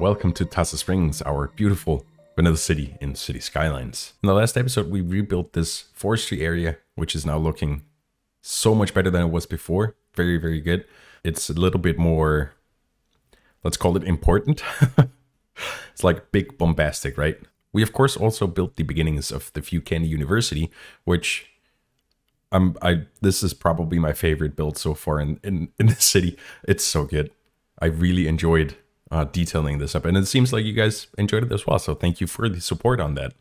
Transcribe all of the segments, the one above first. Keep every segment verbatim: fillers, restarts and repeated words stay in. Welcome to Tassa Springs, our beautiful vanilla city in City Skylines. In the last episode, we rebuilt this forestry area, which is now looking so much better than it was before. Very, very good. It's a little bit more, let's call it important. It's like big bombastic, right? We, of course, also built the beginnings of the View Candy University, which I'm, I, this is probably my favorite build so far in, in, in the city. It's so good. I really enjoyed Uh, detailing this up, and it seems like you guys enjoyed it as well, so thank you for the support on that.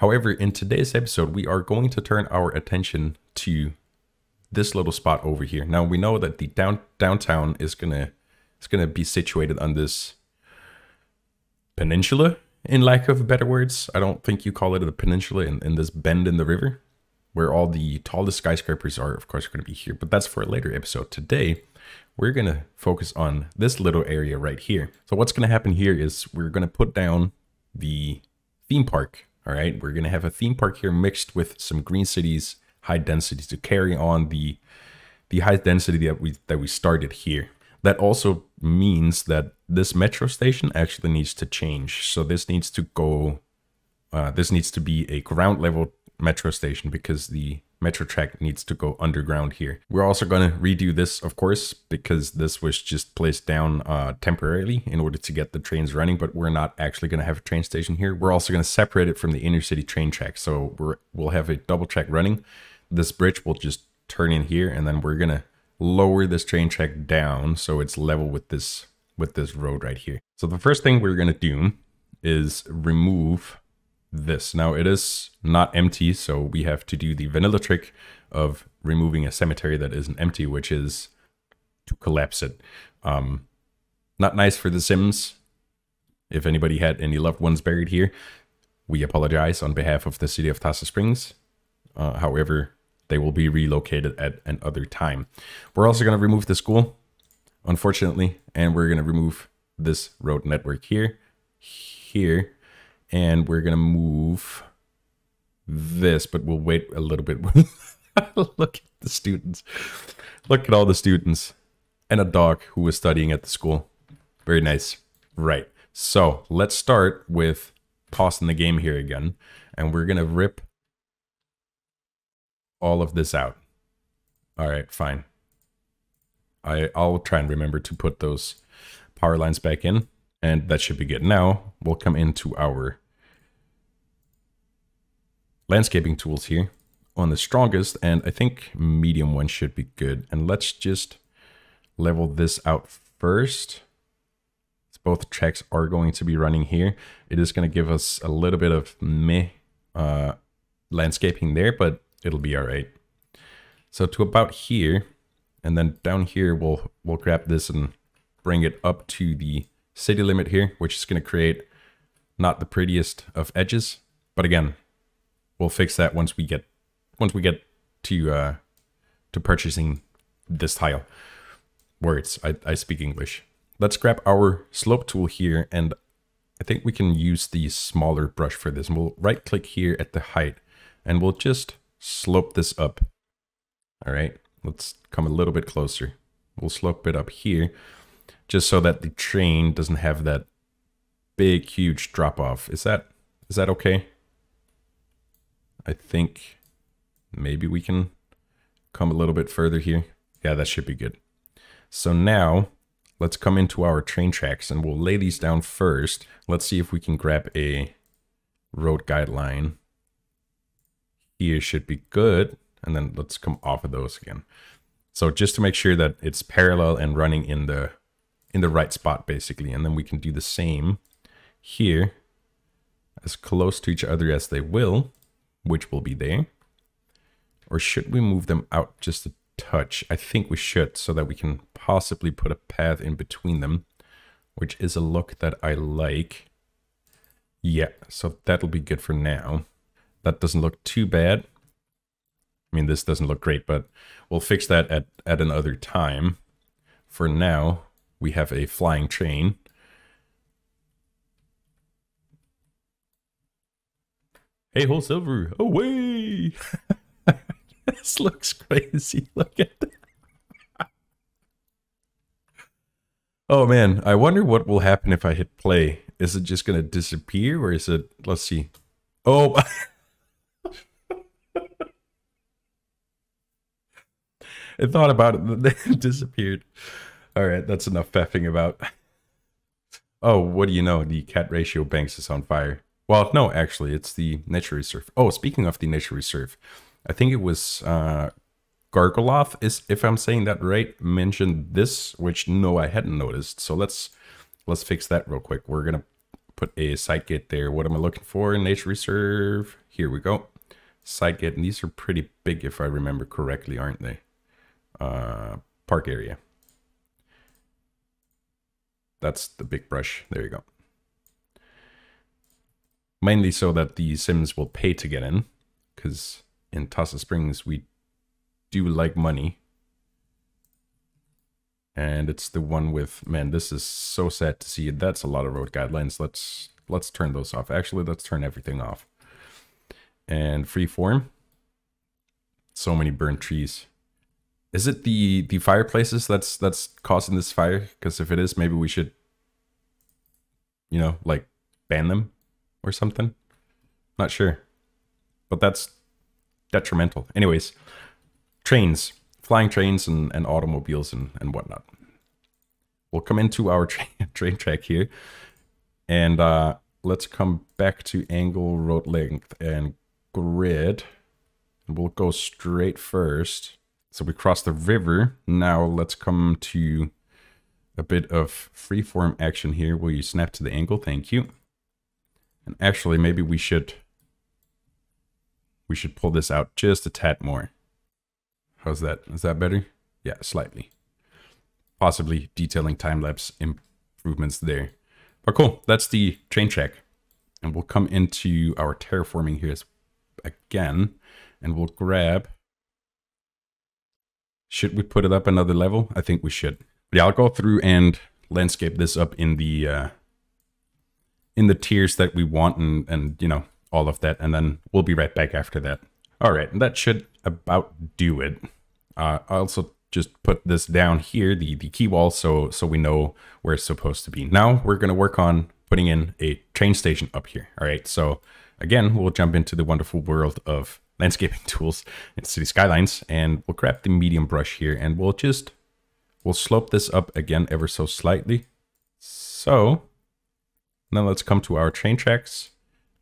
However, in today's episode, we are going to turn our attention to this little spot over here. Now, we know that the down, downtown is gonna it's gonna be situated on this peninsula, in lack of better words. I don't think you call it a peninsula in, in this bend in the river, where all the tallest skyscrapers are, of course, going to be here, but that's for a later episode. Today, we're going to focus on this little area right here. So what's going to happen here is we're going to put down the theme park. All right, we're going to have a theme park here mixed with some green cities, high densities to carry on the the high density that we that we started here. That also means that this metro station actually needs to change. So this needs to go. Uh, this needs to be a ground level metro station because the metro track needs to go underground here. We're also going to redo this, of course, because this was just placed down uh, temporarily in order to get the trains running, but we're not actually going to have a train station here. We're also going to separate it from the inner city train track. So we're, we'll have a double track running. This bridge will just turn in here, and then we're going to lower this train track down so it's level with this, with this road right here. So the first thing we're going to do is remove this. Now it is not empty, so we have to do the vanilla trick of removing a cemetery that isn't empty, which is to collapse it. Um, not nice for the Sims. If anybody had any loved ones buried here, we apologize on behalf of the city of Tassa Springs. Uh, however, they will be relocated at another time. We're also going to remove the school, unfortunately, and we're going to remove this road network here, here, and we're going to move this, but we'll wait a little bit. Look at the students. Look at all the students. And a dog who was studying at the school. Very nice. Right. So let's start with pausing the game here again. And we're going to rip all of this out. All right, fine. I, I'll try and remember to put those power lines back in. And that should be good. Now we'll come into our landscaping tools here on the strongest, and I think medium one should be good. And let's just level this out first. Both tracks are going to be running here. It is going to give us a little bit of meh uh, landscaping there, but it'll be all right. So to about here, and then down here, we'll, we'll grab this and bring it up to the city limit here, which is going to create not the prettiest of edges, but again, we'll fix that once we get once we get to uh, to purchasing this tile. Words, I, I speak English. Let's grab our slope tool here, and I think we can use the smaller brush for this. And we'll right click here at the height, and we'll just slope this up. All right, let's come a little bit closer. We'll slope it up here, just so that the train doesn't have that big, huge drop-off. Is that is that okay? I think maybe we can come a little bit further here. Yeah, that should be good. So now let's come into our train tracks, and we'll lay these down first. Let's see if we can grab a road guideline. Here should be good. And then let's come off of those again. So just to make sure that it's parallel and running in the in the right spot, basically. And then we can do the same here, as close to each other as they will, which will be there. Or should we move them out just a touch. I think we should, so that we can possibly put a path in between them, which is a look that I like. Yeah, so that'll be good for now. That doesn't look too bad. I mean, this doesn't look great, but we'll fix that at, at another time. For now, we have a flying train. Hey, whole silver, away! This looks crazy. Look at that. Oh man, I wonder what will happen if I hit play. Is it just gonna disappear, or is it? Let's see. Oh. I thought about it and then it disappeared. All right, that's enough faffing about. Oh, what do you know? The cat ratio banks is on fire. Well, no, actually, it's the nature reserve. Oh, speaking of the nature reserve, I think it was uh, Gargoloth, is, if I'm saying that right, mentioned this, which no, I hadn't noticed. So let's let's fix that real quick. We're gonna put a side gate there. What am I looking for? Nature reserve. Here we go. Side gate, and these are pretty big, if I remember correctly, aren't they? Uh, park area. That's the big brush. There you go. Mainly so that the Sims will pay to get in, because in Tassa Springs we do like money. And it's the one with, man, this is so sad to see. That's a lot of road guidelines. Let's let's turn those off. Actually, let's turn everything off. And freeform. So many burnt trees. Is it the the fireplaces that's that's causing this fire? Because if it is, maybe we should, you know, like ban them or something. Not sure, but that's detrimental. Anyways, trains, flying trains, and and automobiles and and whatnot. We'll come into our train train track here, and uh, let's come back to angle, road length, and grid, and we'll go straight first. So we crossed the river. Now let's come to a bit of freeform action here. Will you snap to the angle? Thank you. And actually, maybe we should we should pull this out just a tad more. How's that? Is that better? Yeah, slightly. Possibly detailing time-lapse improvements there. But cool, that's the train track. And we'll come into our terraforming here again, and we'll grab... Should we put it up another level? I think we should. Yeah, I'll go through and landscape this up in the uh, in the tiers that we want, and, and you know, all of that. And then we'll be right back after that. All right, and that should about do it. Uh, I also just put this down here, the, the key wall, so, so we know where it's supposed to be. Now we're going to work on putting in a train station up here. All right, so again, we'll jump into the wonderful world of landscaping tools in City Skylines, and we'll grab the medium brush here, and we'll just we'll slope this up again ever so slightly. So now let's come to our train tracks.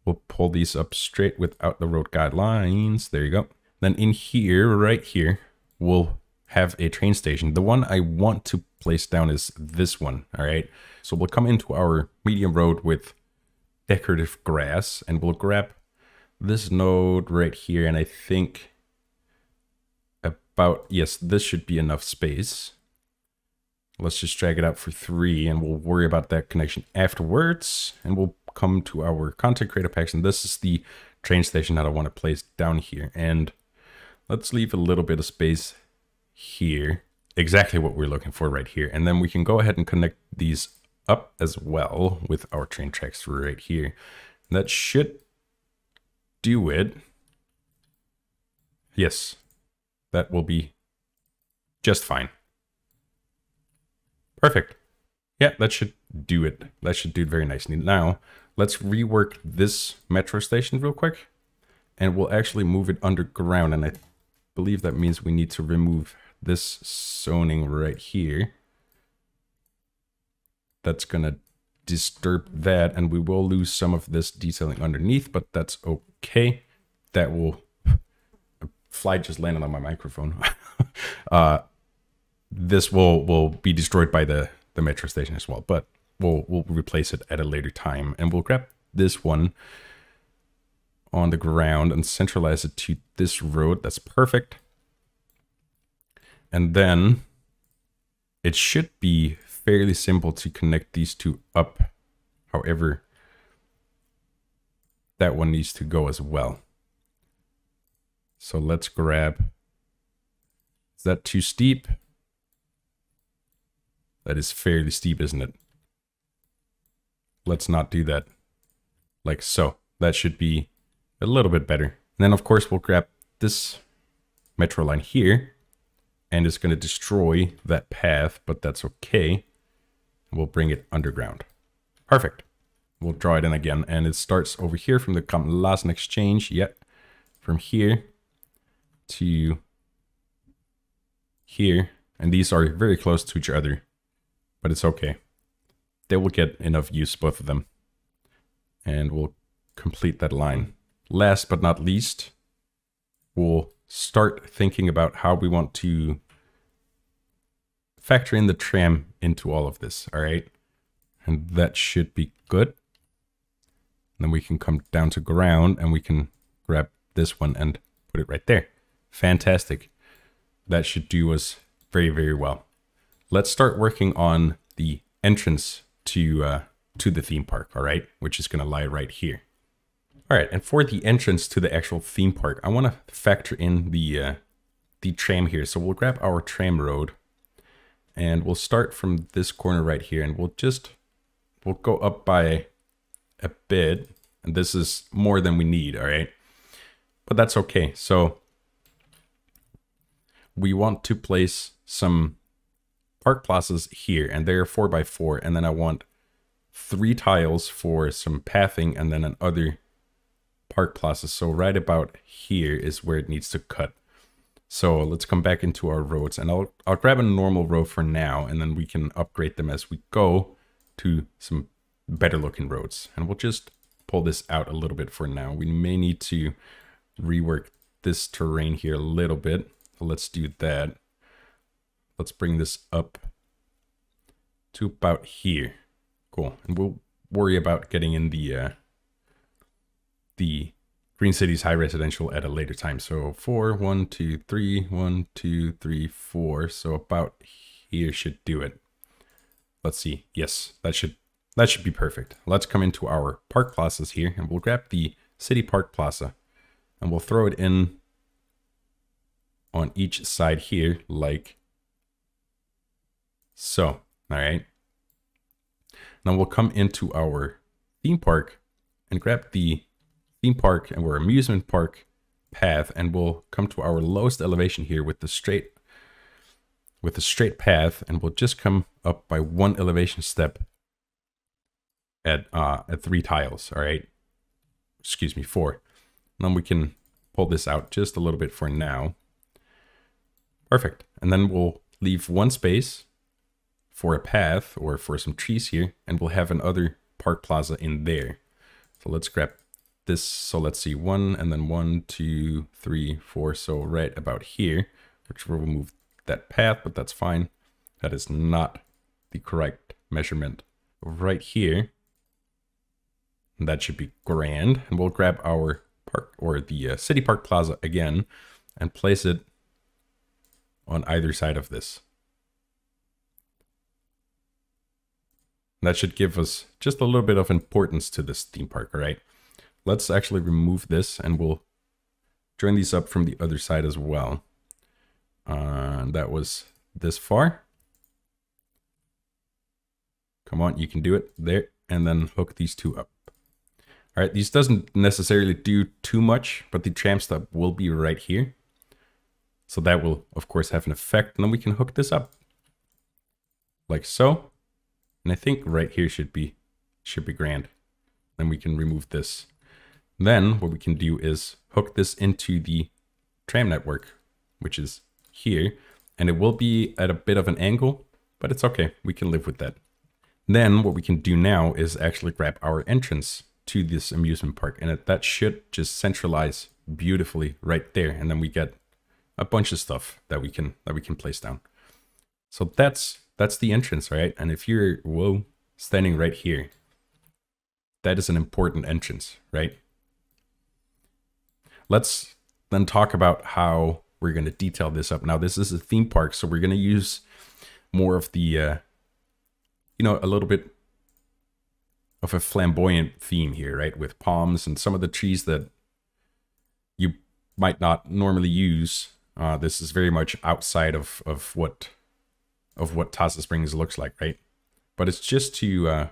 We'll pull these up straight without the road guidelines. There you go. Then in here, right here, we'll have a train station. The one I want to place down is this one. All right, so we'll come into our medium road with decorative grass, and we'll grab this node right here, and I think about, yes, this should be enough space. Let's just drag it out for three, and we'll worry about that connection afterwards. And we'll come to our content creator packs, and this is the train station that I want to place down here. And let's leave a little bit of space here, exactly what we're looking for right here. And then we can go ahead and connect these up as well with our train tracks right here. And that should do it. Yes, that will be just fine. Perfect. Yeah, that should do it. That should do it very nicely. Now, let's rework this metro station real quick, and we'll actually move it underground. And I believe that means we need to remove this zoning right here. That's gonna disturb that, and we will lose some of this detailing underneath, but that's okay. That will... a fly just landed on my microphone. uh, this will will be destroyed by the, the metro station as well, but we'll, we'll replace it at a later time. And we'll grab this one on the ground and centralize it to this road. That's perfect. and then it should be fairly simple to connect these two up. However, that one needs to go as well. So let's grab, is that too steep? That is fairly steep, isn't it? Let's not do that. Like so. That should be a little bit better. And then of course we'll grab this metro line here, and it's going to destroy that path, but that's okay. We'll bring it underground. Perfect. We'll draw it in again, and it starts over here from the Kamalasan exchange. Yep. From here to here, and these are very close to each other, but it's okay. They will get enough use, both of them, and we'll complete that line. Last but not least, we'll start thinking about how we want to factor in the tram into all of this. All right, and that should be good. And then we can come down to ground, and we can grab this one and put it right there. Fantastic. That should do us very, very well. Let's start working on the entrance to uh, to the theme park, all right, which is going to lie right here. All right, and for the entrance to the actual theme park, I want to factor in the, uh, the tram here. So we'll grab our tram road, and we'll start from this corner right here, and we'll just, we'll go up by a bit, and this is more than we need, all right? But that's okay. So we want to place some park plazas here, and they're four by four, and then I want three tiles for some pathing, and then another park plazas. So right about here is where it needs to cut. So let's come back into our roads, and I'll, I'll grab a normal road for now, and then we can upgrade them as we go to some better looking roads. And we'll just pull this out a little bit for now. We may need to rework this terrain here a little bit. Let's do that. Let's bring this up to about here. Cool. And we'll worry about getting in the uh, the Green Cities High Residential at a later time. So four, one, two, three, one, two, three, four. So about here should do it. Let's see. Yes, that should that should be perfect. Let's come into our park plazas here, and we'll grab the City Park Plaza, and we'll throw it in on each side here, like so. All right. Now we'll come into our theme park and grab the theme park and our amusement park path, and we'll come to our lowest elevation here with the straight with the straight path, and we'll just come up by one elevation step at uh at three tiles. All right, excuse me, four. And then we can pull this out just a little bit for now. Perfect. And then we'll leave one space for a path or for some trees here, and we'll have another park plaza in there. So let's grab this. So let's see, one, and then one, two, three, four. So right about here, which will remove that path, but that's fine. That is not the correct measurement right here. And that should be grand. And we'll grab our park or the uh, City Park Plaza again and place it on either side of this. And that should give us just a little bit of importance to this theme park. All right, let's actually remove this, and we'll join these up from the other side as well. Uh, that was this far. Come on, you can do it there, and then hook these two up. All right, these doesn't necessarily do too much, but the tram stop will be right here. So that will, of course, have an effect. And then we can hook this up like so. And I think right here should be should be grand. Then we can remove this. Then what we can do is hook this into the tram network, which is here. And it will be at a bit of an angle, but it's okay. We can live with that. Then what we can do now is actually grab our entrance to this amusement park. And it, that should just centralize beautifully right there. And then we get a bunch of stuff that we can that we can place down. So that's that's the entrance, right? And if you're whoa standing right here, that is an important entrance, right? Let's then talk about how we're going to detail this up. Now, this is a theme park, so we're going to use more of the, uh, you know, a little bit of a flamboyant theme here, right? With palms and some of the trees that you might not normally use. Uh, this is very much outside of, of what of what Tassa Springs looks like, right? But it's just to, uh,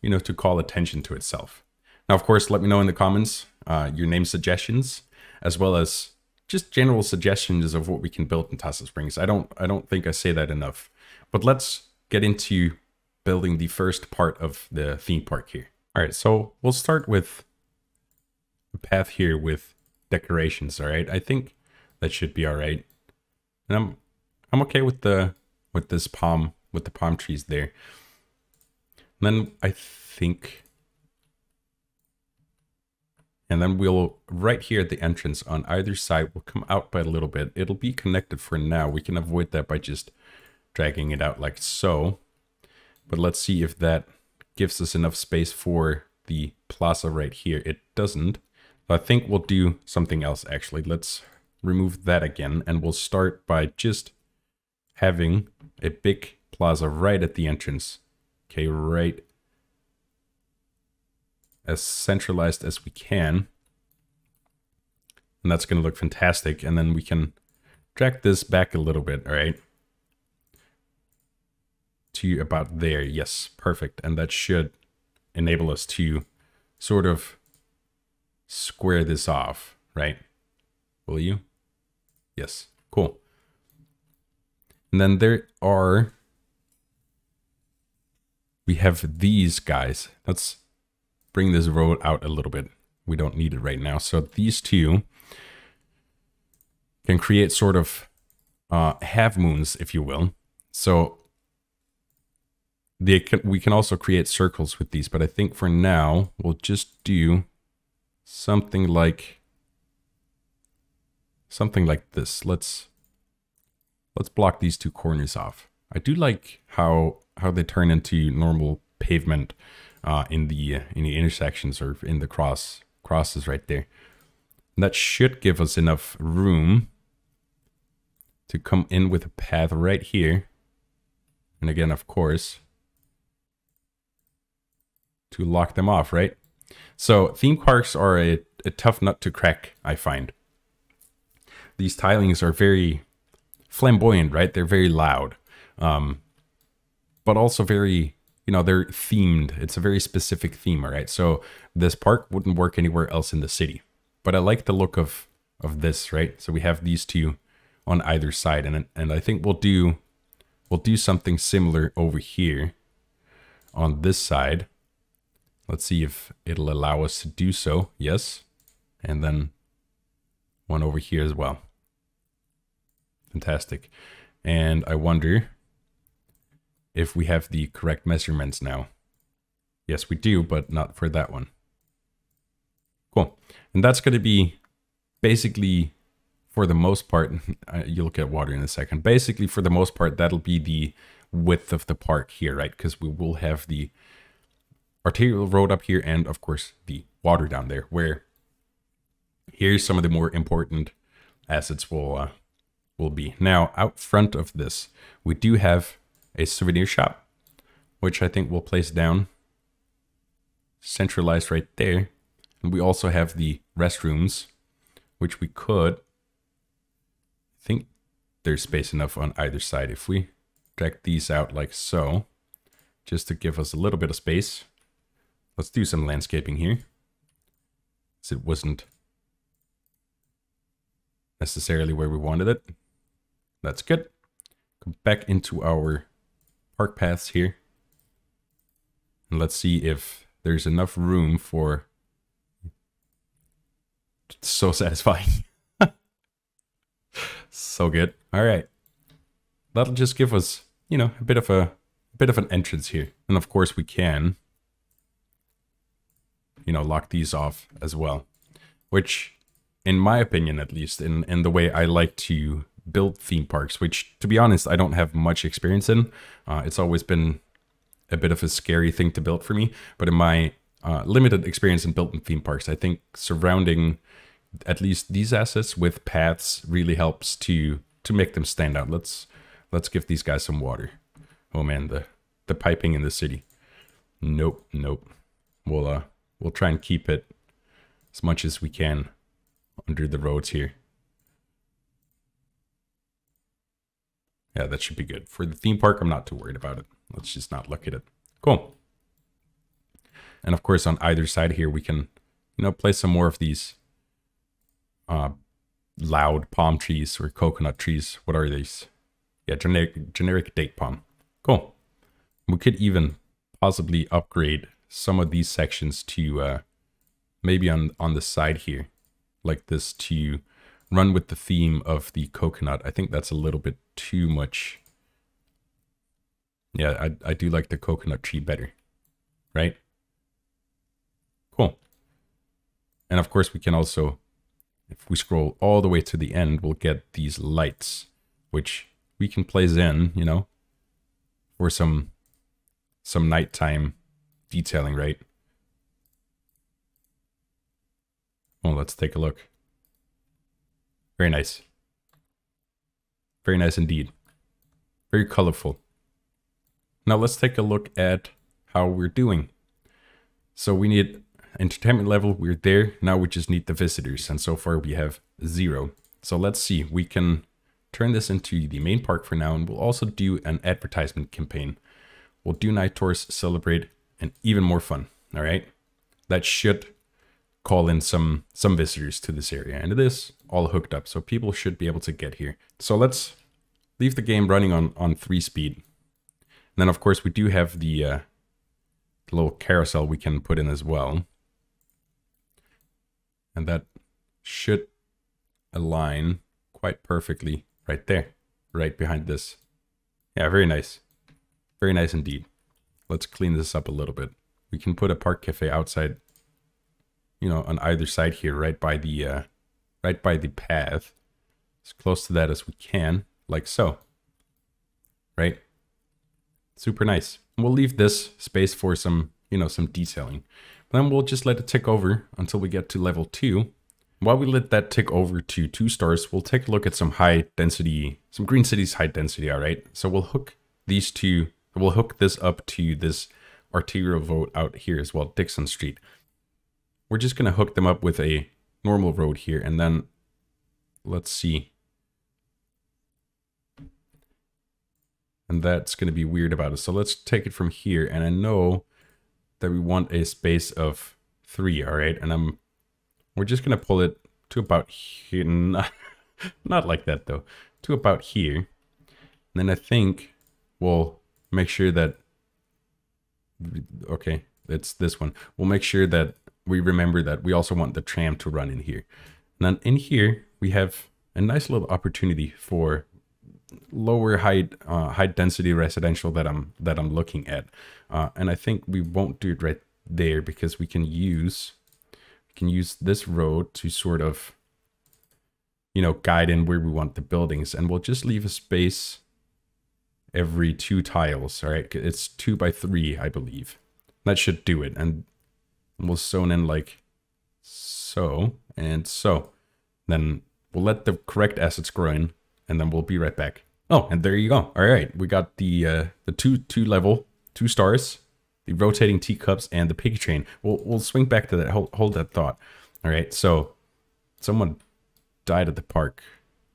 you know, to call attention to itself. Now, of course, let me know in the comments uh, your name suggestions, as well as just general suggestions of what we can build in Tassa Springs. I don't, I don't think I say that enough, but let's get into building the first part of the theme park here. All right, so we'll start with a path here with decorations. All right, I think that should be all right, and I'm, I'm okay with the with this palm with the palm trees there. And then I think, and then we'll right here at the entrance on either side, we'll come out by a little bit. It'll be connected for now. We can avoid that by just dragging it out like so. But let's see if that gives us enough space for the plaza right here. It doesn't. I think we'll do something else actually. Let's remove that again, and we'll start by just having a big plaza right at the entrance. Okay, right, as centralized as we can. And that's going to look fantastic. And then we can drag this back a little bit, all right? To about there, yes, perfect. And that should enable us to sort of square this off, right? Will you? Yes, cool. And then there are, we have these guys. Let's bring this road out a little bit. We don't need it right now. So these two can create sort of uh, half moons, if you will. So they can, we can also create circles with these, but I think for now we'll just do something like something like this. Let's let's block these two corners off. I do like how how they turn into normal pavement uh, in the uh, in the intersections or in the cross crosses right there. And that should give us enough room to come in with a path right here. And again, of course, to lock them off, right? So theme parks are a, a tough nut to crack, I find. These tilings are very flamboyant, right? They're very loud, um, but also very, you know, they're themed. It's a very specific theme, all right? So this park wouldn't work anywhere else in the city, but I like the look of, of this, right? So we have these two on either side, and, and I think we'll do, we'll do something similar over here on this side. Let's see if it'll allow us to do so. Yes. And then one over here as well. Fantastic. And I wonder if we have the correct measurements now. Yes, we do, but not for that one. Cool. And that's going to be basically, for the most part, you'll get water in a second. Basically, for the most part, that'll be the width of the park here, right? Because we will have the arterial road up here and, of course, the water down there, where here's some of the more important assets will, uh, will be. Now, out front of this, we do have a souvenir shop, which I think we'll place down, centralized right there. And we also have the restrooms, which we could, I think there's space enough on either side if we drag these out like so, just to give us a little bit of space. Let's do some landscaping here, as it wasn't necessarily where we wanted it. That's good. Come back into our park paths here, and let's see if there's enough room for, it's so satisfying. So good. All right. That'll just give us, you know, a bit of a, a bit of an entrance here. And of course we can, you know, lock these off as well, which in my opinion, at least in, in the way I like to build theme parks, which to be honest, I don't have much experience in. Uh, it's always been a bit of a scary thing to build for me, but in my uh, limited experience in building theme parks, I think surrounding at least these assets with paths really helps to to make them stand out. Let's let's give these guys some water. Oh man, the the piping in the city. Nope, nope. We'll uh we'll try and keep it as much as we can under the roads here. Yeah, that should be good. For the theme park, I'm not too worried about it. Let's just not look at it. Cool. And of course, on either side here, we can, you know, place some more of these uh, loud palm trees or coconut trees. What are these? Yeah, generic, generic date palm. Cool. We could even possibly upgrade some of these sections to uh, maybe on, on the side here, like this, to run with the theme of the coconut. I think that's a little bit too much. Yeah, I, I do like the coconut tree better, right? Cool. And of course, we can also, if we scroll all the way to the end, we'll get these lights, which we can place in, you know, for some, some nighttime detailing, right? Well, let's take a look. Very nice. Very nice indeed. Very colorful. Now let's take a look at how we're doing. So we need entertainment level. We're there. Now we just need the visitors. And so far we have zero. So let's see. We can turn this into the main park for now. And we'll also do an advertisement campaign. We'll do night tours, celebrate, and even more fun. All right. That should call in some some visitors to this area, and it is all hooked up, so people should be able to get here. So let's leave the game running on on three speed, and then of course we do have the uh, little carousel we can put in as well, and that should align quite perfectly right there, right behind this. Yeah, very nice, very nice indeed. Let's clean this up a little bit. We can put a park cafe outside, you know, on either side here, right by the, uh, right by the path, as close to that as we can, like so, right? Super nice. And we'll leave this space for some, you know, some detailing. But then we'll just let it tick over until we get to level two. While we let that tick over to two stars, we'll take a look at some high density, some green cities high density, all right? So we'll hook these two, we'll hook this up to this arterial road out here as well, Dixon Street. We're just going to hook them up with a normal road here, and then let's see. And that's going to be weird about it. So let's take it from here, and I know that we want a space of three, all right? And I'm we're just going to pull it to about here. Not, not like that, though. To about here. And then I think we'll make sure that... Okay, it's this one. We'll make sure that we remember that we also want the tram to run in here. And then in here, we have a nice little opportunity for lower height, uh, high density residential that I'm, that I'm looking at. Uh, and I think we won't do it right there because we can use, we can use this road to sort of, you know, guide in where we want the buildings. And we'll just leave a space every two tiles. All right. It's two by three, I believe. That should do it. And we'll zone in like so and so. Then we'll let the correct assets grow in, and then we'll be right back. Oh, and there you go. All right, we got the uh, the two two level, two stars, the rotating teacups, and the piggy train. We'll we'll swing back to that. Hold hold that thought. All right. So someone died at the park.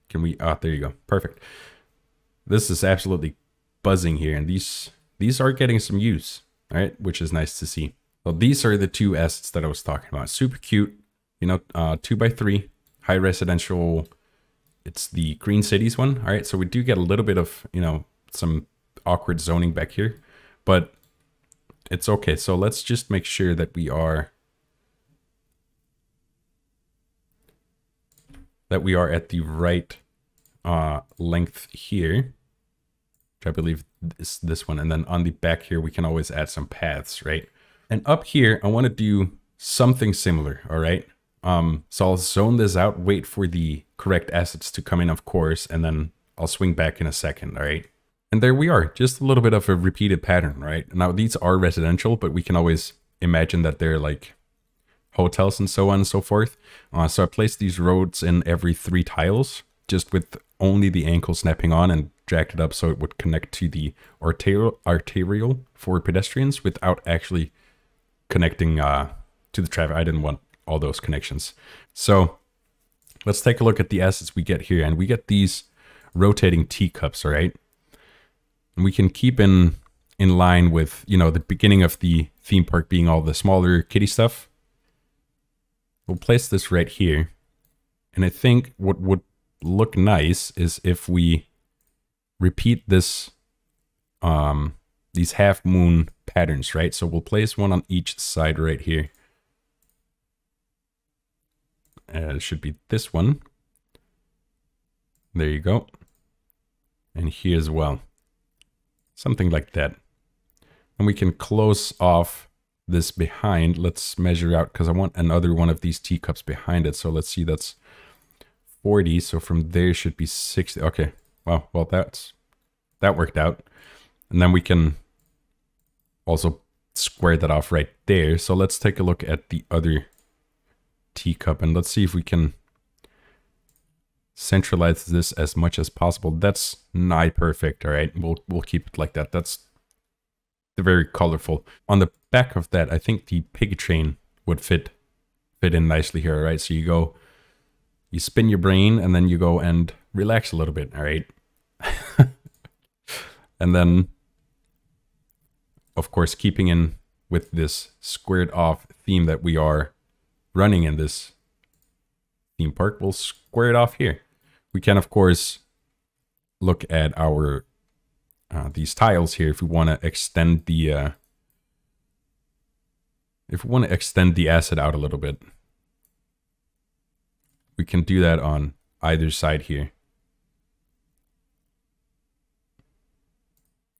Can we? Ah, there you go. Perfect. This is absolutely buzzing here, and these these are getting some use. All right, which is nice to see. Well, these are the two assets that I was talking about. Super cute, you know, uh, two by three, high residential. It's the green cities one. All right. So we do get a little bit of, you know, some awkward zoning back here, but it's okay. So let's just make sure that we are, that we are at the right uh, length here, which I believe is this one. And then on the back here, we can always add some paths, right? And up here, I want to do something similar, all right? Um, so I'll zone this out, wait for the correct assets to come in, of course, and then I'll swing back in a second, all right? And there we are, just a little bit of a repeated pattern, right? Now, these are residential, but we can always imagine that they're like hotels and so on and so forth. Uh, so I placed these roads in every three tiles, just with only the ankle snapping on, and jacked it up so it would connect to the arterial, arterial for pedestrians without actually connecting uh, to the traffic. I didn't want all those connections. So let's take a look at the assets we get here. And we get these rotating teacups, all right? And we can keep in, in line with, you know, the beginning of the theme park being all the smaller kitty stuff. We'll place this right here. And I think what would look nice is if we repeat this, um, these half moon patterns, right? So we'll place one on each side right here. Uh, it should be this one. There you go. And here as well. Something like that. And we can close off this behind. Let's measure out, because I want another one of these teacups behind it. So let's see, that's forty. So from there should be sixty. Okay. Wow. Well, that's, that worked out. And then we can also square that off right there. So let's take a look at the other teacup, and let's see if we can centralize this as much as possible. That's nigh perfect. All right. We'll, we'll keep it like that. That's very colorful. On the back of that, I think the pig train would fit, fit in nicely here. All right. So you go, you spin your brain, and then you go and relax a little bit. All right. And then, of course, keeping in with this squared off theme that we are running in this theme park, we'll square it off here. We can, of course, look at our uh, these tiles here if we want to extend the uh, if we want to extend the asset out a little bit. We can do that on either side here,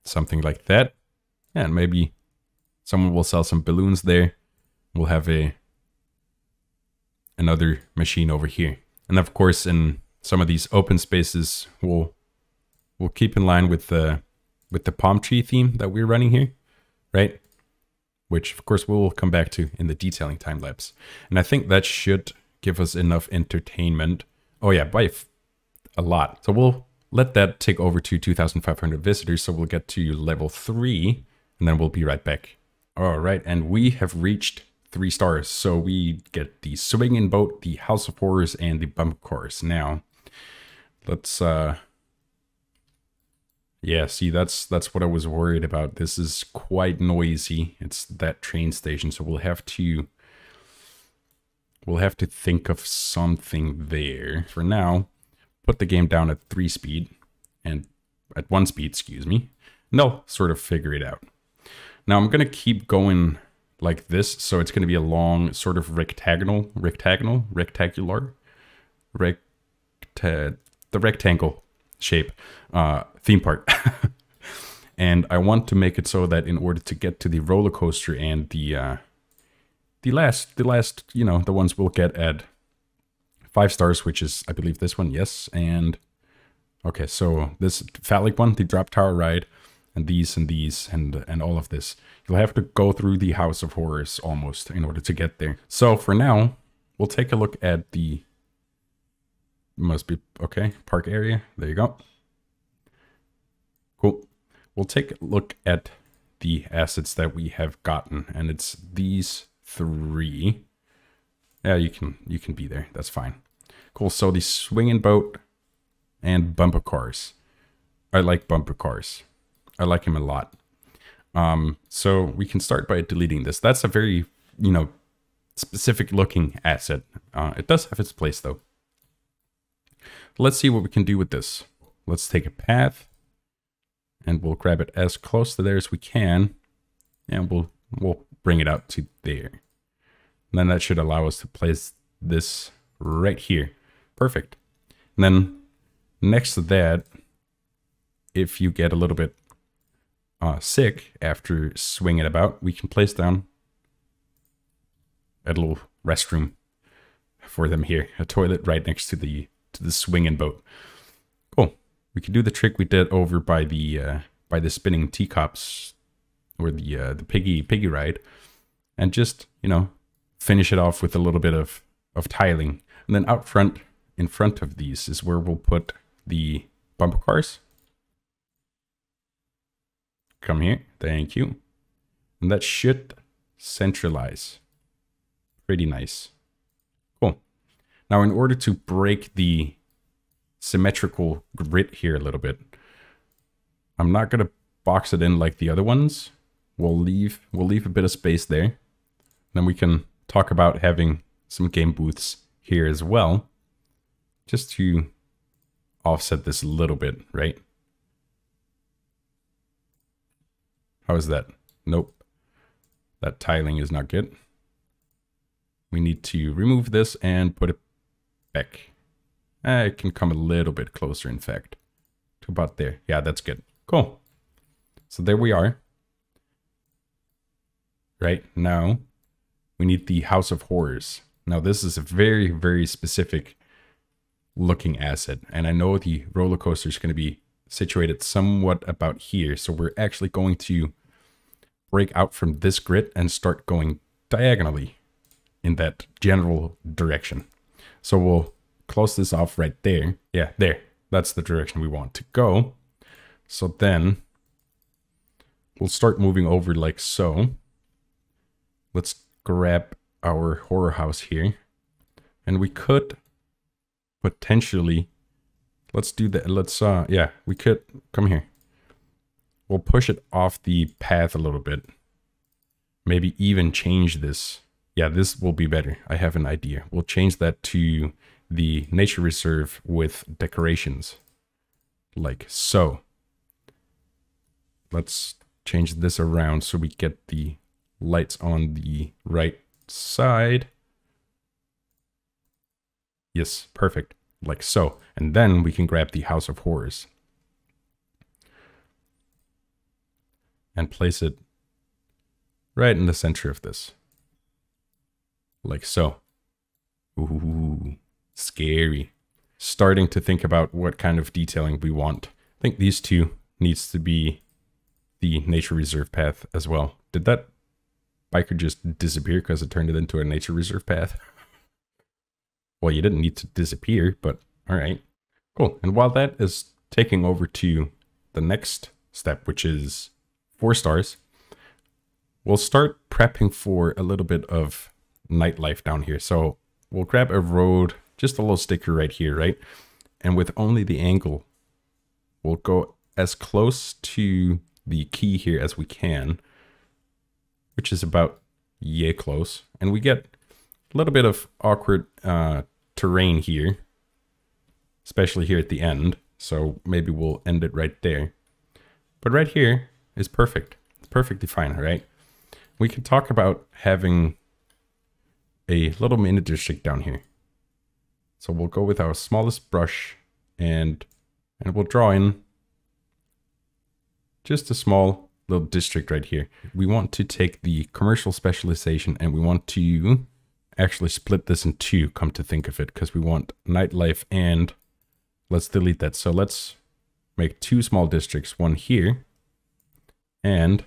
something like that. And maybe someone will sell some balloons there. We'll have a another machine over here. And of course, in some of these open spaces, we'll we'll keep in line with the with the palm tree theme that we're running here, right? Which of course we'll come back to in the detailing time lapse. And I think that should give us enough entertainment. Oh yeah, by a lot. So we'll let that take over to two thousand five hundred visitors. So we'll get to level three, and then we'll be right back. All right, and we have reached three stars. So we get the swinging boat, the house of horrors, and the bump course. Now let's, uh, yeah, see, that's, that's what I was worried about. This is quite noisy. It's that train station. So we'll have to, we'll have to think of something there. For now, put the game down at three speed and at one speed, excuse me. And they'll sort of figure it out. Now I'm going to keep going like this. So it's going to be a long sort of rectangle, rectangle, rectangular, rect the rectangle shape, uh, theme park. And I want to make it so that in order to get to the roller coaster and the, uh, the last, the last, you know, the ones we'll get at five stars, which is, I believe, this one. Yes. And okay. So this phallic one, the drop tower ride, and these and these and and all of this. You'll have to go through the House of Horrors almost in order to get there. So for now, we'll take a look at the, must be, okay, park area. There you go. Cool. We'll take a look at the assets that we have gotten, and it's these three. Yeah, you can, you can be there. That's fine. Cool. So the swinging boat and bumper cars. I like bumper cars. I like him a lot. Um, so we can start by deleting this. That's a very, you know, specific looking asset. Uh, it does have its place though. Let's see what we can do with this. Let's take a path, and we'll grab it as close to there as we can. And we'll, we'll bring it out to there. And then that should allow us to place this right here. Perfect. And then next to that, if you get a little bit Uh, sick after swinging about, we can place down a little restroom for them here, a toilet right next to the to the swinging boat. Cool. We can do the trick we did over by the uh, by the spinning teacups, or the uh, the piggy piggy ride, and just, you know, finish it off with a little bit of, of tiling. And then out front, in front of these, is where we'll put the bumper cars. Come here. Thank you. And that should centralize. Pretty nice. Cool. Now, in order to break the symmetrical grid here a little bit, I'm not going to box it in like the other ones. We'll leave, we'll leave a bit of space there. Then we can talk about having some game booths here as well, just to offset this a little bit, right? How is that? Nope. That tiling is not good. We need to remove this and put it back. Uh, it can come a little bit closer, in fact, to about there. Yeah, that's good. Cool. So there we are. Right now, we need the House of Horrors. Now, this is a very, very specific looking asset. And I know the roller coaster is going to be situated somewhat about here. So we're actually going to break out from this grid and start going diagonally in that general direction. So we'll close this off right there. Yeah, there. That's the direction we want to go. So then we'll start moving over like so. Let's grab our horror house here. And we could potentially, let's do that. Let's, uh, yeah, we could come here. We'll push it off the path a little bit. Maybe even change this. Yeah, this will be better. I have an idea. We'll change that to the nature reserve with decorations like so. Let's change this around so we get the lights on the right side. Yes, perfect, like so. And then we can grab the House of Horrors and place it right in the center of this, like so. Ooh. Scary. Starting to think about what kind of detailing we want. I think these two needs to be the nature reserve path as well. Did that biker just disappear because it turned it into a nature reserve path? Well, you didn't need to disappear, but all right. Cool. And while that is taking over to the next step, which is four stars, we'll start prepping for a little bit of nightlife down here. So we'll grab a road, just a little sticker right here, right? And with only the angle, we'll go as close to the key here as we can, which is about yay close. And we get a little bit of awkward uh, terrain here, especially here at the end. So maybe we'll end it right there. But right here is perfect. It's perfectly fine, right? We can talk about having a little mini district down here. So we'll go with our smallest brush and and we'll draw in just a small little district right here. We want to take the commercial specialization and we want to actually split this in two, come to think of it, because we want nightlife and let's delete that. So let's make two small districts, one here and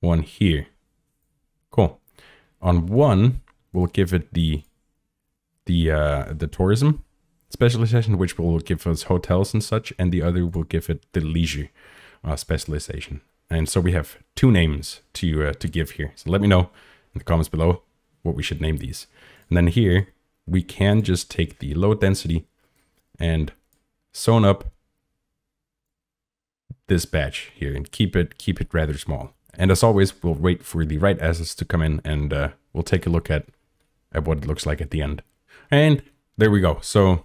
one here. Cool. On one, we'll give it the the uh, the tourism specialization, which will give us hotels and such, and the other will give it the leisure uh, specialization. And so we have two names to uh, to give here. So let me know in the comments below what we should name these. And then here, we can just take the low density and zone up this batch here and keep it, keep it rather small. And as always, we'll wait for the right assets to come in and uh, we'll take a look at, at what it looks like at the end. And there we go. So,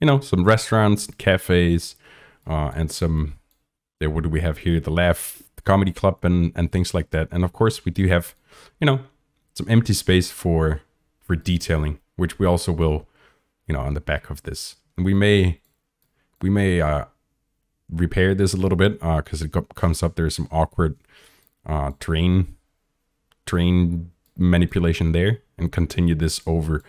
you know, some restaurants, cafes, uh, and some, what do we have here? The Laugh, the Comedy Club, and, and things like that. And of course, we do have, you know, some empty space for, for detailing, which we also will, you know, on the back of this. And we may, we may uh, repair this a little bit because uh, it comes up. There's some awkward uh, terrain, terrain manipulation there, and continue this over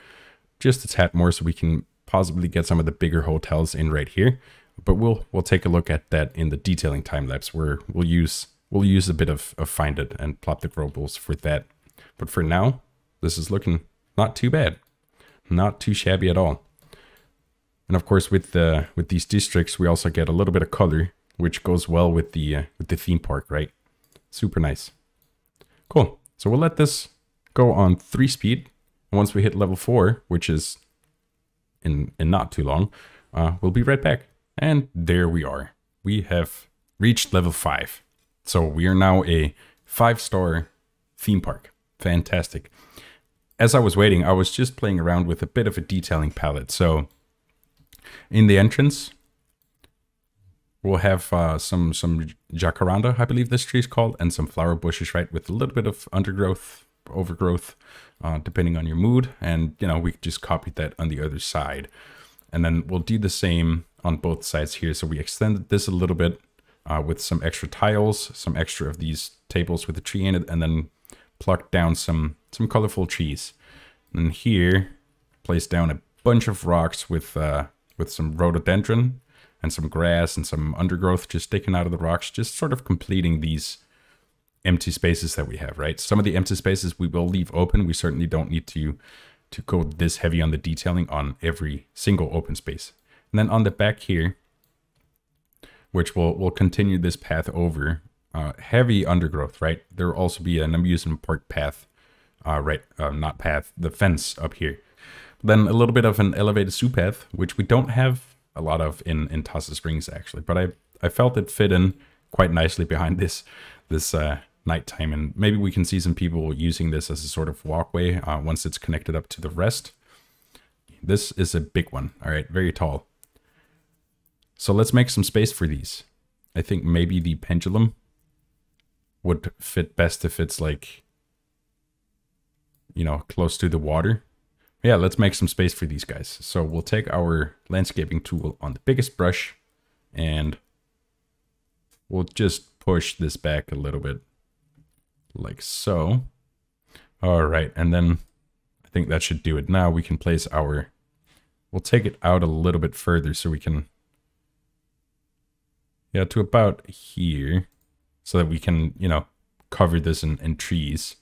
just a tad more so we can possibly get some of the bigger hotels in right here. But we'll we'll take a look at that in the detailing time lapse where we'll use we'll use a bit of, of find it and plop the grow rules for that. But for now, this is looking not too bad, not too shabby at all. And of course, with the with these districts, we also get a little bit of color, which goes well with the uh, with the theme park, right? Super nice. Cool. So we'll let this go on three speed. And once we hit level four, which is in in not too long, uh, we'll be right back. And there we are. We have reached level five. So we are now a five-star theme park. Fantastic. As I was waiting, I was just playing around with a bit of a detailing palette. So in the entrance, we'll have uh, some some jacaranda, I believe this tree is called, and some flower bushes, right, with a little bit of undergrowth, overgrowth, uh, depending on your mood. And, you know, we just copied that on the other side. And then we'll do the same on both sides here. So we extended this a little bit uh, with some extra tiles, some extra of these tables with a tree in it, and then plucked down some, some colorful trees. And here, placed down a bunch of rocks with, uh, with some rhododendron and some grass and some undergrowth just sticking out of the rocks, just sort of completing these empty spaces that we have, right? Some of the empty spaces we will leave open. We certainly don't need to, to go this heavy on the detailing on every single open space. And then on the back here, which will will continue this path over, uh, heavy undergrowth, right? There will also be an amusement park path, uh, right, uh, not path, the fence up here. Then a little bit of an elevated zoo path, which we don't have a lot of in, in Tassa Springs, actually. But I, I felt it fit in quite nicely behind this this uh, nighttime. And maybe we can see some people using this as a sort of walkway uh, once it's connected up to the rest. This is a big one. All right, very tall. So let's make some space for these. I think maybe the pendulum would fit best if it's like, you know, close to the water. Yeah, let's make some space for these guys. So we'll take our landscaping tool on the biggest brush and we'll just push this back a little bit like so. All right, and then I think that should do it. Now we can place our, we'll take it out a little bit further so we can, yeah, to about here so that we can, you know, cover this in, in trees.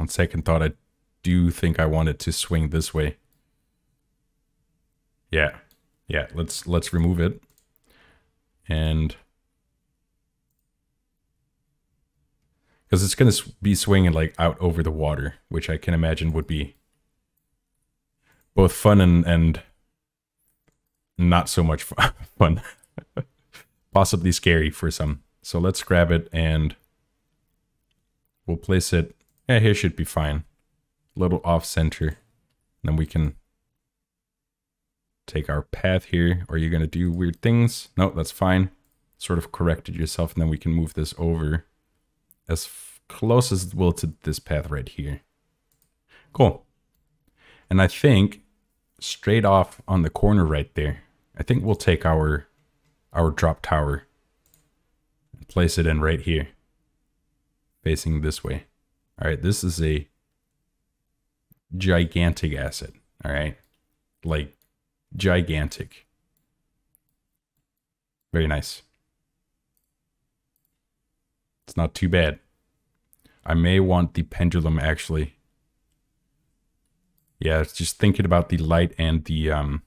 On second thought, I do think I want it to swing this way. Yeah, yeah, let's let's remove it. And because it's going to be swinging like out over the water, which I can imagine would be both fun and, and not so much fun. Possibly scary for some. So let's grab it and we'll place it. Yeah, here should be fine. A little off center. And then we can take our path here. Or you're going to do weird things. No, that's fine. Sort of corrected yourself. And then we can move this over as close as we'll to this path right here. Cool. And I think straight off on the corner right there, I think we'll take our, our drop tower and place it in right here. Facing this way. All right, this is a gigantic asset, all right? Like, gigantic. Very nice. It's not too bad. I may want the pendulum, actually. Yeah, it's just thinking about the light and the, um,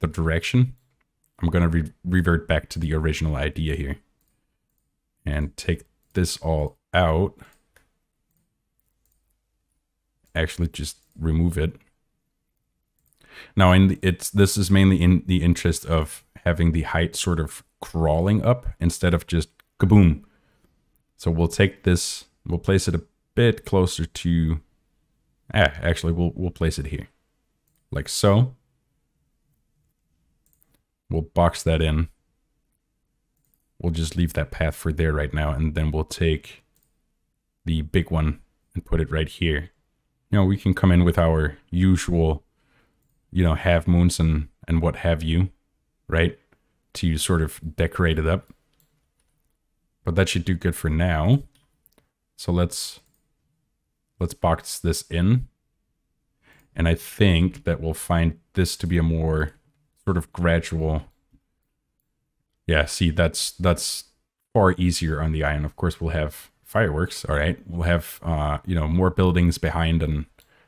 the direction. I'm going to re revert back to the original idea here. And take this all out. Actually just remove it. Now in the, it's this is mainly in the interest of having the height sort of crawling up instead of just kaboom. So we'll take this, we'll place it a bit closer to ah, actually we'll we'll place it here. Like so. We'll box that in. We'll just leave that path for there right now, and then we'll take the big one and put it right here. You know, we can come in with our usual, you know, half moons and, and what have you, right? To sort of decorate it up. But that should do good for now. So let's, let's box this in. And I think that we'll find this to be a more sort of gradual. Yeah, see, that's, that's far easier on the eye. And of course we'll have fireworks. All right, we'll have uh you know, more buildings behind and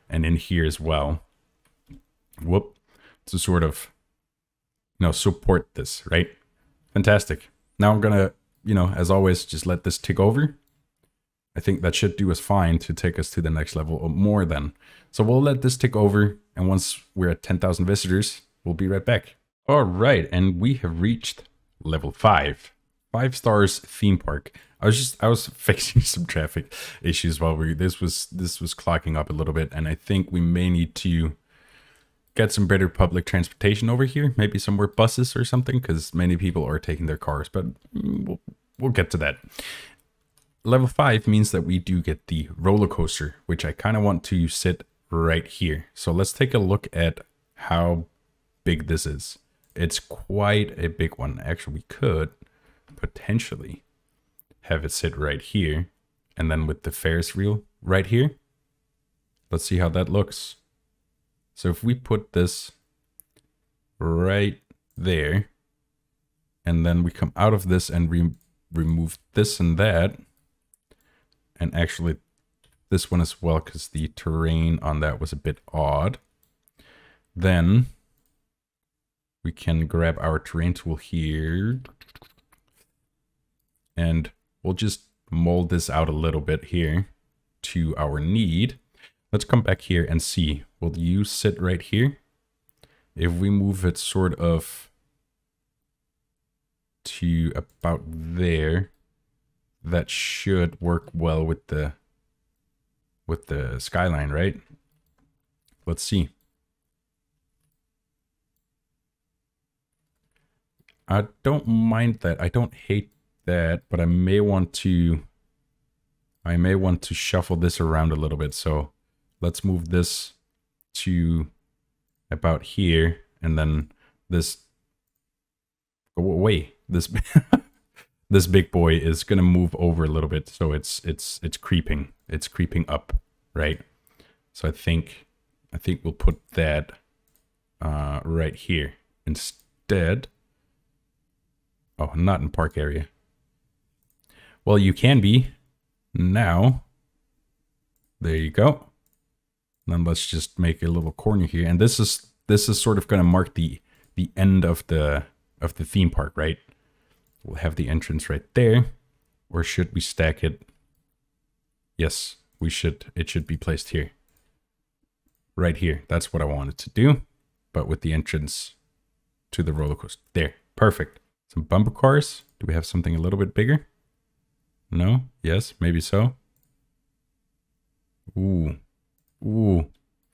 and in here as well. Whoop, to sort of, you know, support this, right? Fantastic. Now I'm gonna, you know, as always, just let this tick over. I think that should do us fine to take us to the next level or more than. So we'll let this tick over, and once we're at ten thousand visitors, we'll be right back. All right, and we have reached level five, five stars theme park. I was just, I was fixing some traffic issues while we, this was, this was clocking up a little bit, and I think we may need to get some better public transportation over here, maybe somewhere buses or something, because many people are taking their cars, but we'll, we'll get to that. Level five means that we do get the roller coaster, which I kind of want to sit right here. So let's take a look at how big this is. It's quite a big one. Actually, we could potentially have it sit right here, and then with the Ferris wheel right here. Let's see how that looks. So if we put this right there, and then we come out of this and re remove this and that, and actually this one as well, because the terrain on that was a bit odd, then we can grab our terrain tool here, and we'll just mold this out a little bit here to our need. Let's come back here and see. Will you sit right here? If we move it sort of to about there, that should work well with the with the skyline, right? Let's see. I don't mind that. I don't hate that, but I may want to I may want to shuffle this around a little bit. So let's move this to about here, and then this go away. This this big boy is gonna move over a little bit, so it's it's it's creeping. It's creeping up, right? So I think I think we'll put that uh, right here instead. Oh, not in park area. Well, you can be now. There you go. And then let's just make a little corner here, and this is this is sort of going to mark the the end of the of the theme park, right? We'll have the entrance right there, or should we stack it? Yes, we should. It should be placed here, right here. That's what I wanted to do, but with the entrance to the roller coaster there. Perfect. Some bumper cars. Do we have something a little bit bigger? No. Yes, maybe so. Ooh. Ooh,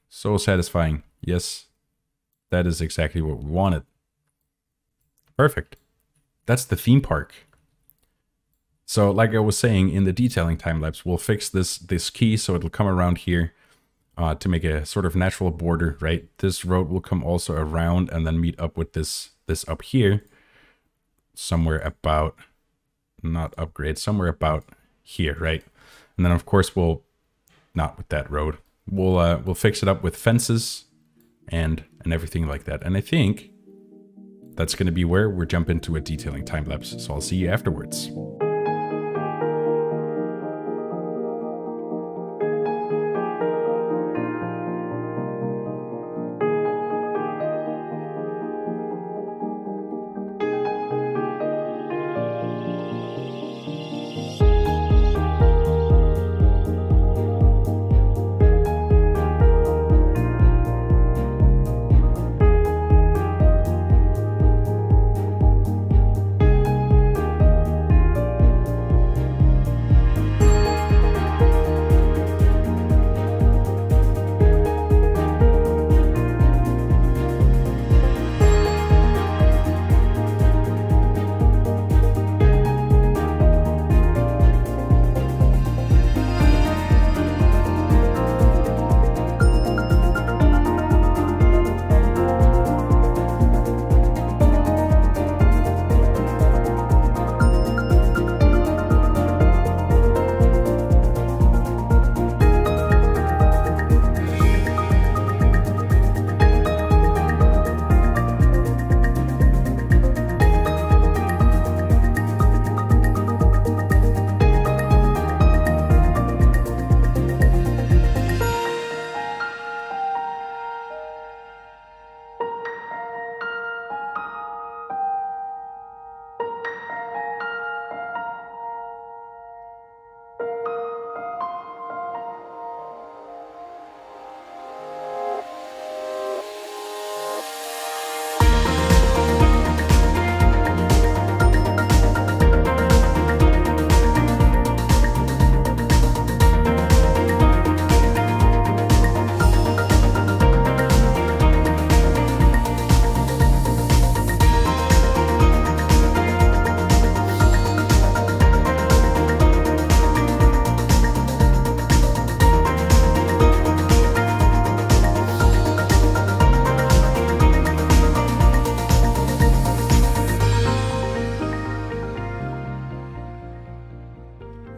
so satisfying. Yes, that is exactly what we wanted. Perfect. That's the theme park. So like I was saying in the detailing time-lapse, we'll fix this, this key so it'll come around here uh, to make a sort of natural border, right? This road will come also around and then meet up with this, this up here. Somewhere about, not upgrade, somewhere about here, right? And then of course we'll, not with that road. We'll uh, we'll fix it up with fences and and everything like that. And I think that's going to be where we'll jump into a detailing time lapse. So I'll see you afterwards.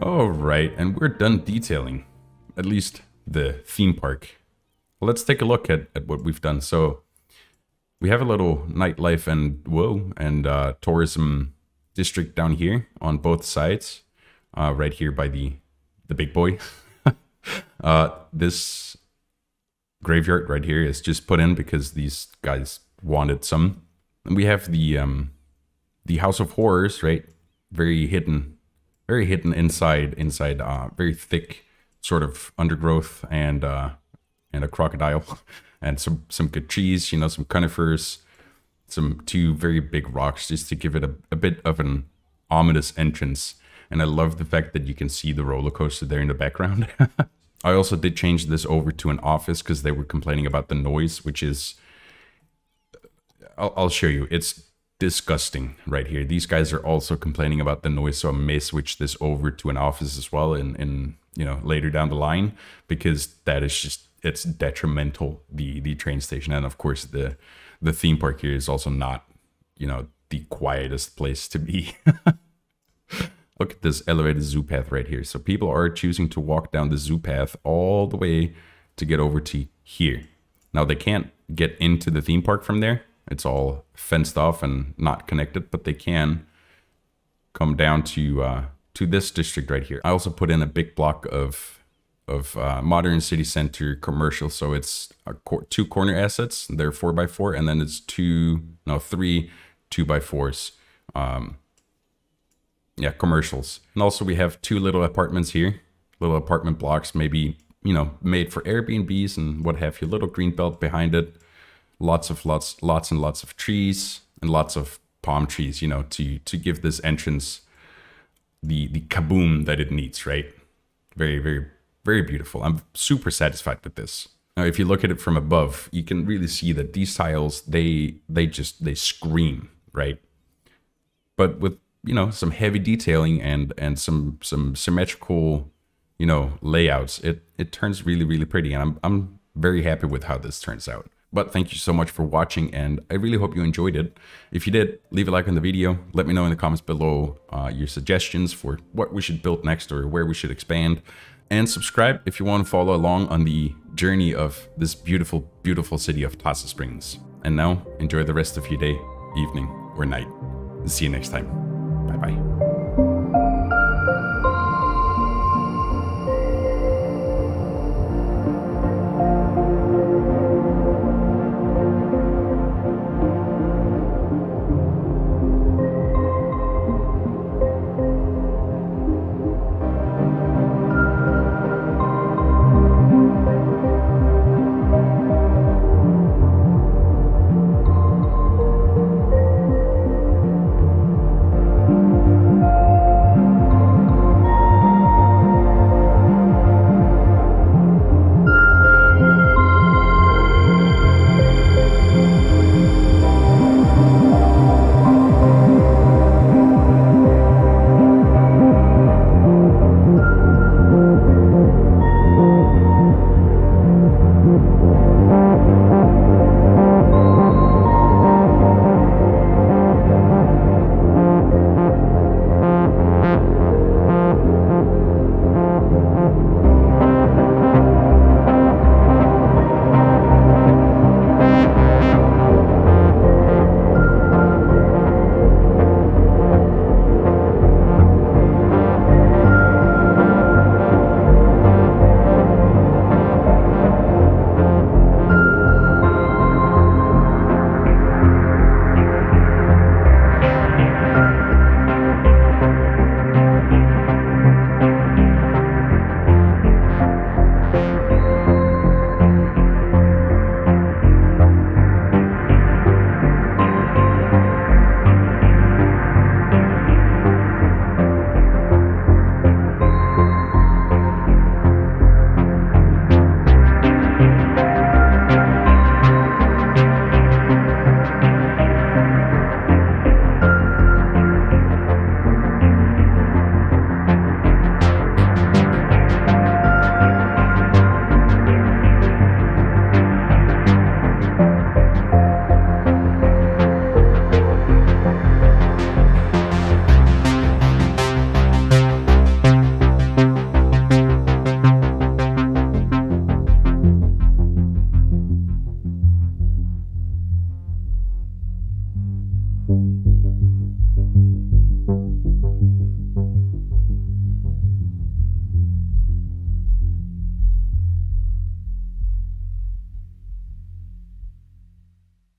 All right, and we're done detailing, at least the theme park. Let's take a look at, at what we've done. So we have a little nightlife and whoa, and uh, tourism district down here on both sides, uh, right here by the, the big boy. uh, this graveyard right here is just put in because these guys wanted some. And we have the, um, the House of Horrors, right? Very hidden, very hidden inside, inside uh, very thick sort of undergrowth and uh, and a crocodile and some, some good trees, you know, some conifers, some two very big rocks just to give it a, a bit of an ominous entrance. And I love the fact that you can see the roller coaster there in the background. I also did change this over to an office because they were complaining about the noise, which is, I'll, I'll show you, it's disgusting right here. These guys are also complaining about the noise, so I may switch this over to an office as well in, in you know, later down the line, because that is just, it's detrimental, the the train station. And of course the the theme park here is also not, you know, the quietest place to be. Look at this elevated zoo path right here. So people are choosing to walk down the zoo path all the way to get over to here. Now they can't get into the theme park from there. It's all fenced off and not connected, but they can come down to uh, to this district right here. I also put in a big block of of uh, modern city center commercial. So it's a cor two corner assets. They're four by four, and then it's two, no, three two by fours. Um, yeah, commercials. And also we have two little apartments here, little apartment blocks, maybe, you know, made for Airbnbs and what have you. Little green belt behind it. Lots of lots, lots and lots of trees and lots of palm trees, you know, to, to give this entrance the, the kaboom that it needs, right? Very, very, very beautiful. I'm super satisfied with this. Now, if you look at it from above, you can really see that these tiles, they, they just, they scream, right? But with, you know, some heavy detailing and, and some, some symmetrical, you know, layouts, it, it turns really, really pretty. And I'm, I'm very happy with how this turns out. But thank you so much for watching, and I really hope you enjoyed it. If you did, leave a like on the video. Let me know in the comments below uh, your suggestions for what we should build next or where we should expand. And subscribe if you want to follow along on the journey of this beautiful, beautiful city of Tassa Springs. And now, enjoy the rest of your day, evening, or night. See you next time. Bye-bye.